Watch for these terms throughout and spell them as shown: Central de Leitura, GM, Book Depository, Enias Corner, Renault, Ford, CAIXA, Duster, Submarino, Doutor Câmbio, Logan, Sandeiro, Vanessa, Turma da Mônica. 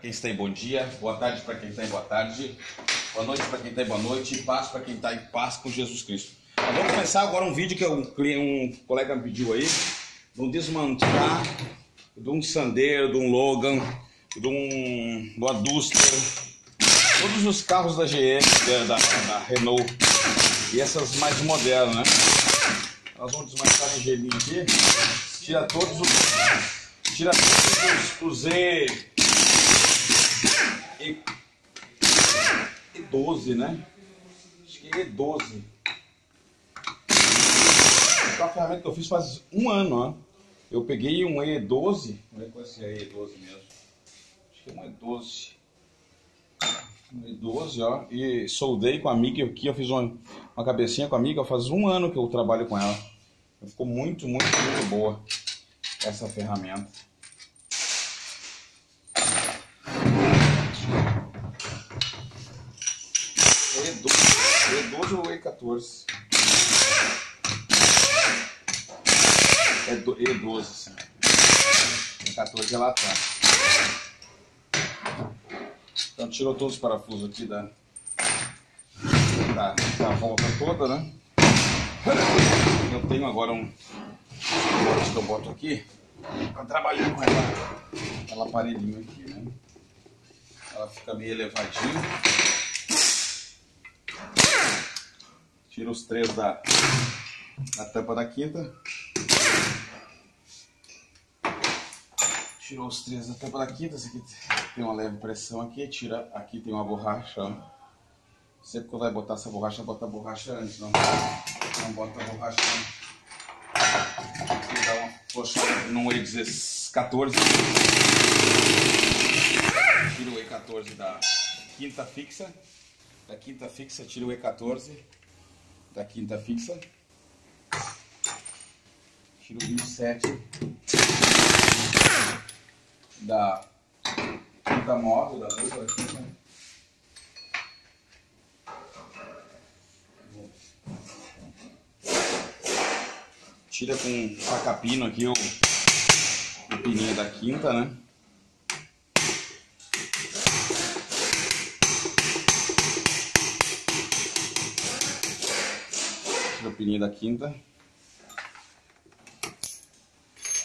Quem está em bom dia, boa tarde para quem está em boa tarde, boa noite para quem está em boa noite, e paz para quem está em paz com Jesus Cristo. Nós vamos começar agora um vídeo que um colega me pediu aí, de desmanchar de um Sandeiro, de um Logan, de uma Duster, todos os carros da GM, da Renault e essas mais modernas, né? Nós vamos desmanchar um gelinho aqui, tira todos os E12, né? Acho que é E12. Essa ferramenta que eu fiz faz um ano, ó. Eu peguei um E12. Como é que vai ser a E12 mesmo? Acho que é um E12. Um E12, ó. E soldei com a amiga aqui. Eu fiz uma cabecinha com a amiga. Faz um ano que eu trabalho com ela. Ficou muito, muito, muito boa essa ferramenta. E12 ou E14? É E12, sim. E14 é lá atrás. Então tirou todos os parafusos aqui da volta toda, né? Eu tenho agora um suporte que eu boto aqui para trabalhar com ela. Aquela aparelhinho aqui, né? Ela fica meio elevadinha. Tira os três da tampa da quinta. Tirou os três da tampa da quinta. Esse aqui tem uma leve pressão aqui. Tira, aqui tem uma borracha. Ó. Sempre que vai botar essa borracha, bota a borracha antes. Não bota a borracha antes. Aqui dá uma flochada no E14. Tira o E14 da quinta fixa. Da quinta fixa, tira o E14. Da quinta fixa, tiro o 27 da quinta móvel, da quinta. Tira com sacapino aqui o pininho da quinta, né? O pininho da quinta,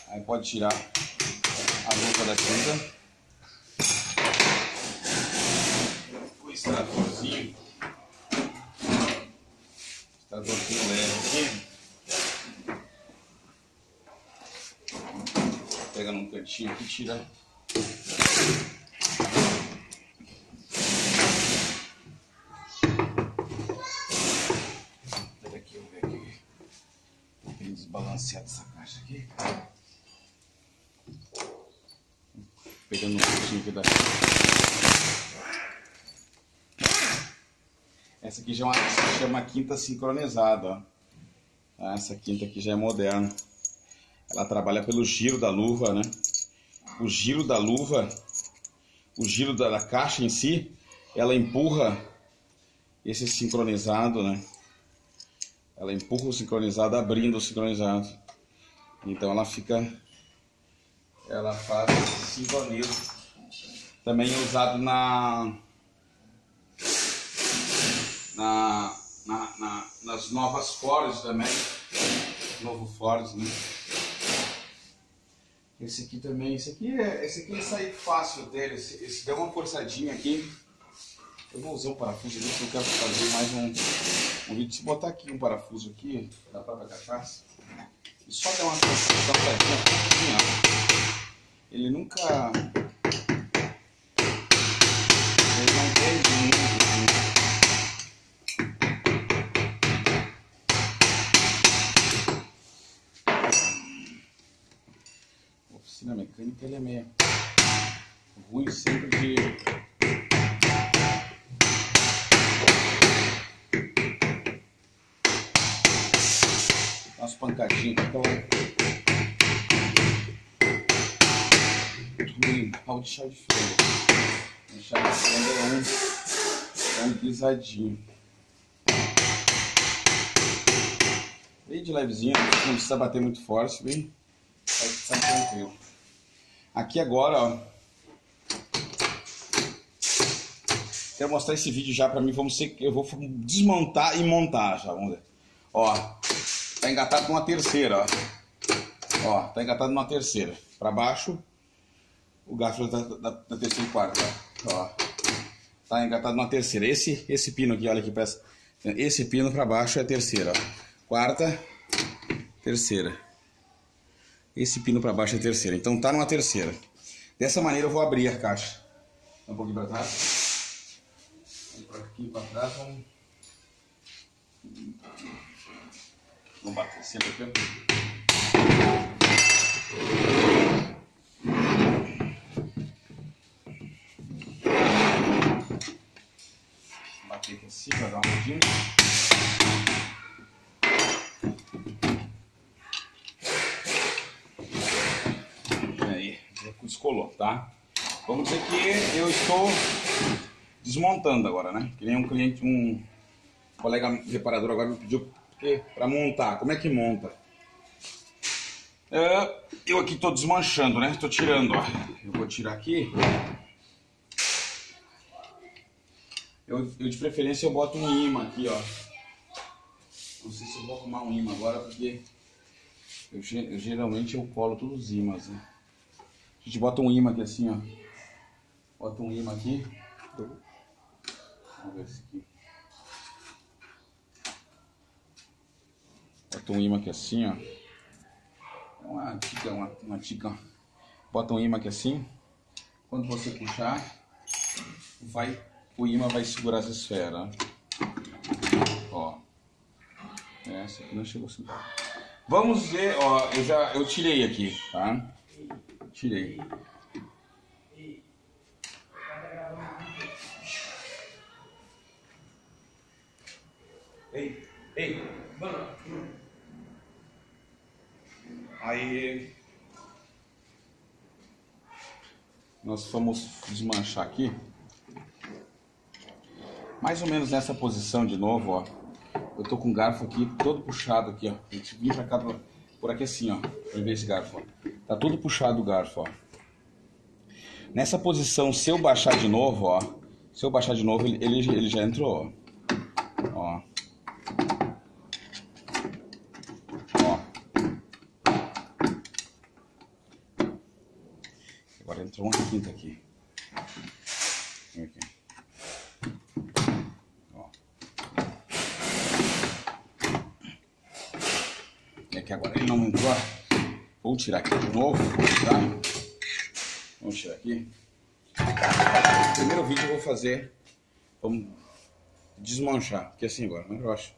aí pode tirar a lupa da quinta, o extratorzinho leve aqui, pega num cantinho aqui, tira. Balanceado essa caixa aqui, pegando um pouquinho aqui da essa aqui já é se chama quinta sincronizada, ó. Essa quinta aqui já é moderna, ela trabalha pelo giro da luva, né? O giro da luva, o giro da caixa em si, ela empurra esse sincronizado, né? Ela empurra o sincronizado, abrindo o sincronizado. Então ela fica... Ela faz sincronismo. Também é usado nas novas Fords também. Novo Ford, né? Esse aqui também. Esse aqui é sair fácil dele. Esse deu uma forçadinha aqui. Eu vou usar um parafuso ali, porque eu quero fazer mais um vídeo. Se botar aqui um parafuso aqui, da própria cachaça, e só dar uma forçadinha, ele nunca... Ele não perde muito. A oficina mecânica, ele é meio ruim sempre de... umas pancadinhas, então pau de chá de fenda. Chá de fenda é um guisadinho. Bem de levezinho, não precisa bater muito forte, bem, vai ficar tranquilo. Aqui agora, ó, Quero mostrar esse vídeo já pra mim. Eu vou desmontar e montar já. Vamos ver. Ó, tá engatado numa terceira, ó. Ó, tá engatado numa terceira. Pra baixo, o gasto da terceira e quarta, ó. Tá engatado numa terceira. Esse pino aqui, olha aqui, parece. Esse pino pra baixo é a terceira, ó. Quarta, terceira. Esse pino pra baixo é a terceira. Então tá numa terceira. Dessa maneira eu vou abrir a caixa. Um pouquinho pra trás. Um pouquinho pra trás. Vamos bater sempre aqui. Bater aqui em cima, dar uma rodinha. Aí, descolou, tá? Vamos dizer que eu estou desmontando agora, né? Que nem um cliente, um colega reparador agora me pediu para montar. Como é que monta? Eu aqui estou desmanchando, né? Estou tirando, ó. Eu vou tirar aqui. Eu de preferência eu boto um imã aqui, ó. Não sei se eu vou arrumar um imã agora, porque eu geralmente eu colo todos os imãs, né? A gente bota um imã aqui assim, ó. Bota um imã aqui. Vamos ver esse aqui. Bota um imã aqui assim, ó. Uma tica. Bota um imã aqui assim. Quando você puxar, o imã vai segurar essa esfera. Ó. Essa aqui não chegou assim. Vamos ver, ó. Eu tirei aqui, tá? Tirei. Ei, mano. Aí nós fomos desmanchar aqui, mais ou menos nessa posição de novo, ó. Eu tô com o garfo aqui todo puxado aqui, ó. A gente vem pra cá por aqui assim, ó. Pra ver esse garfo, ó. Tá tudo puxado o garfo, ó. Nessa posição, se eu baixar de novo, ó. Se eu baixar de novo, ele já entrou, ó. Ó. Agora entrou uma quinta aqui. Ó. É que agora ele não entrou, ó. Vou tirar aqui de novo, tá? Vamos tirar aqui. No primeiro vídeo eu vou fazer, vamos desmanchar, porque assim agora, não é rocha.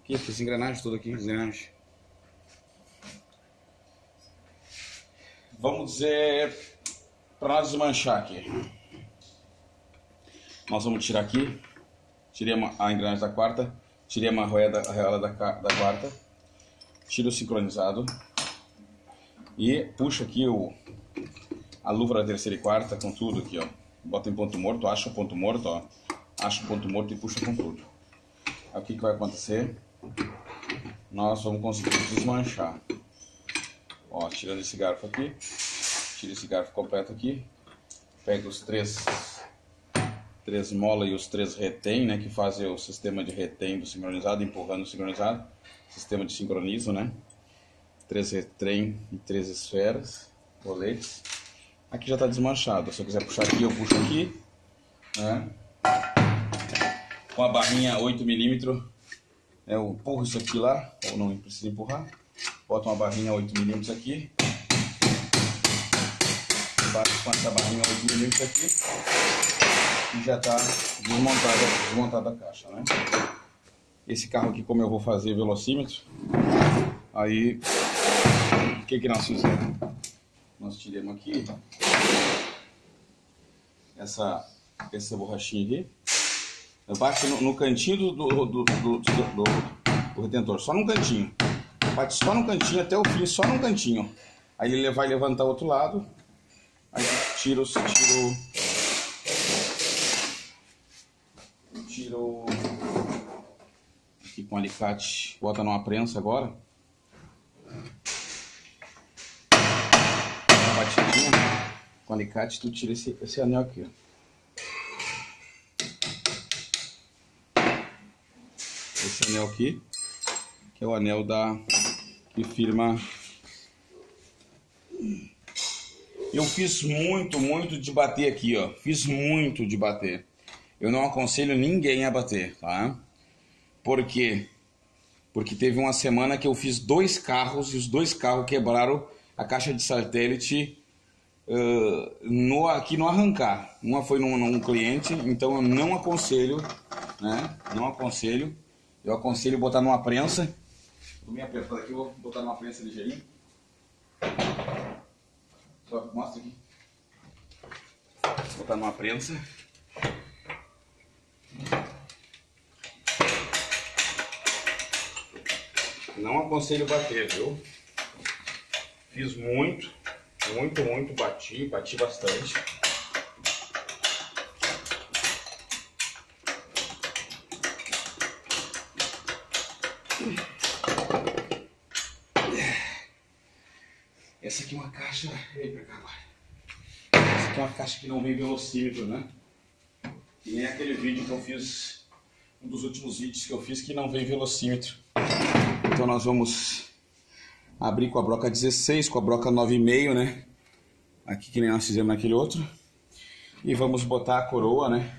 Aqui, essa engrenagem toda aqui, engrenagem. Vamos dizer, para nós desmanchar aqui. Nós vamos tirar aqui, tirei a engrenagem da quarta, tirei a arruela da quarta, tiro o sincronizado. E puxo aqui a luva da terceira e quarta com tudo aqui, ó. Bota em ponto morto, acho o ponto morto, ó. Acho o ponto morto e puxa com tudo. Aí o que vai acontecer? Nós vamos conseguir desmanchar. Ó, tirando esse garfo aqui. Tira esse garfo completo aqui. Pega os três molas e os três retém, né? Que fazem o sistema de retém do sincronizado, empurrando o sincronizado. Sistema de sincronizo, né? 3 retrem e 3 esferas, boletes. Aqui já está desmanchado. Se eu quiser puxar aqui, eu puxo aqui, né? Com a barrinha 8mm, eu empurro isso aqui lá, ou não precisa empurrar. Boto uma barrinha 8mm aqui. Bato com essa barrinha 8mm aqui. E já está desmontada a caixa, né? Esse carro aqui, como eu vou fazer velocímetro, aí... O que nós fizemos? Nós tiramos aqui essa borrachinha aqui. Eu bato no cantinho do retentor, só num cantinho. Bate só num cantinho até o fim, só num cantinho. Aí ele vai levantar o outro lado. Aí tiro aqui com um alicate, bota numa prensa agora. Com alicate, tu tira esse anel aqui, ó. esse anel aqui, que é o anel que firma. Eu fiz muito de bater aqui, ó. Fiz muito de bater. Eu não aconselho ninguém a bater, tá? Por quê? Porque teve uma semana que eu fiz dois carros e os dois carros quebraram a caixa de satélite aqui no arrancar. Uma foi num cliente, então eu não aconselho, né? Não aconselho. Eu aconselho botar numa prensa. Vou me apertar aqui, vou botar numa prensa ligeirinha. Só mostra aqui. Vou botar numa prensa. Não aconselho bater, viu? Fiz muito, bati bastante. Essa aqui é uma caixa... Vem pra cá agora. Essa aqui é uma caixa que não vem velocímetro, né? E nem aquele vídeo que eu fiz, um dos últimos vídeos que eu fiz, que não vem velocímetro. Então nós vamos abrir com a broca 16, com a broca 9,5, né? Aqui que nem nós fizemos naquele outro. E vamos botar a coroa, né?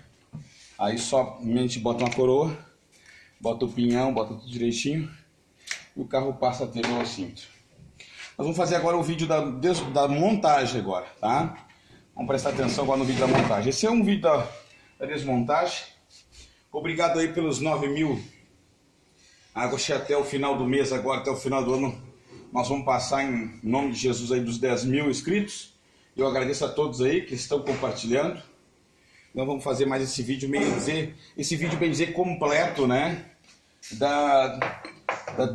Aí somente bota uma coroa, bota o pinhão, bota tudo direitinho. E o carro passa a ter velocímetro. Nós vamos fazer agora o vídeo da montagem agora, tá? Vamos prestar atenção agora no vídeo da montagem. Esse é um vídeo da desmontagem. Obrigado aí pelos 9.000. Agostei até o final do mês agora, até o final do ano. Nós vamos passar em nome de Jesus aí dos 10.000 inscritos. Eu agradeço a todos aí que estão compartilhando. Nós vamos fazer mais esse vídeo, bem dizer, completo, né? Da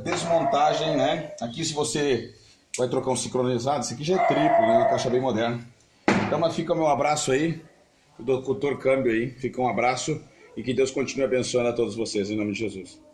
desmontagem, né? Aqui se você vai trocar um sincronizado, esse aqui já é triplo, né? Uma caixa bem moderna. Então, mas fica o meu abraço aí, do Doutor Câmbio aí. Fica um abraço e que Deus continue abençoando a todos vocês, em nome de Jesus.